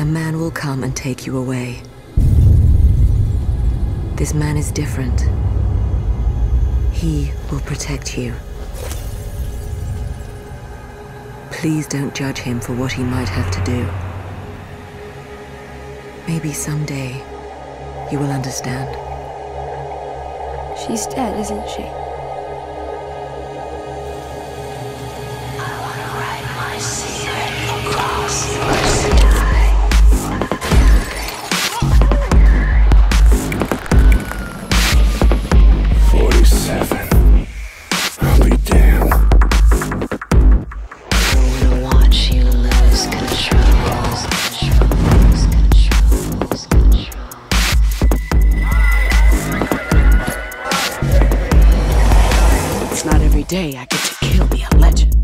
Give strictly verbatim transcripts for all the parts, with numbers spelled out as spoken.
A man will come and take you away. This man is different. He will protect you. Please don't judge him for what he might have to do. Maybe someday you will understand. She's dead, isn't she? I want to write my secret across the sky. Day I get to kill me a legend.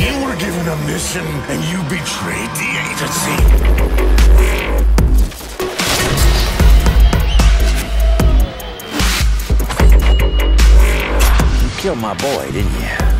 You were given a mission and you betrayed the agency. You killed my boy, didn't you?